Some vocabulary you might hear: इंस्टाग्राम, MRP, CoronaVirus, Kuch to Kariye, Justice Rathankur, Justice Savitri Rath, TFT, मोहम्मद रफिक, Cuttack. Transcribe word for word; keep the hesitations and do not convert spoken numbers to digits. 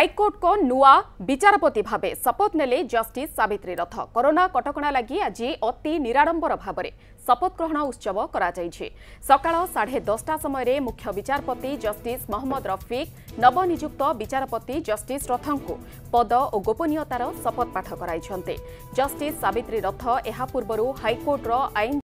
High court को नुआ विचारपति भाव शपथ नेले जस्टिस सावित्री रथ। कोरोना कटकणा लगी आज अति निराडंबर भाव में शपथ ग्रहण उत्सव सकाळ साढ़े दसटा समय मुख्य विचारपति जस्टिस मोहम्मद रफिक नवनियुक्त विचारपति जस्टिस रथंकु पद और गोपनीयतार शपथ पाठ कराइछन्ते। जस्टिस सावित्री रथ यह पूर्व हाईकोर्टर आईन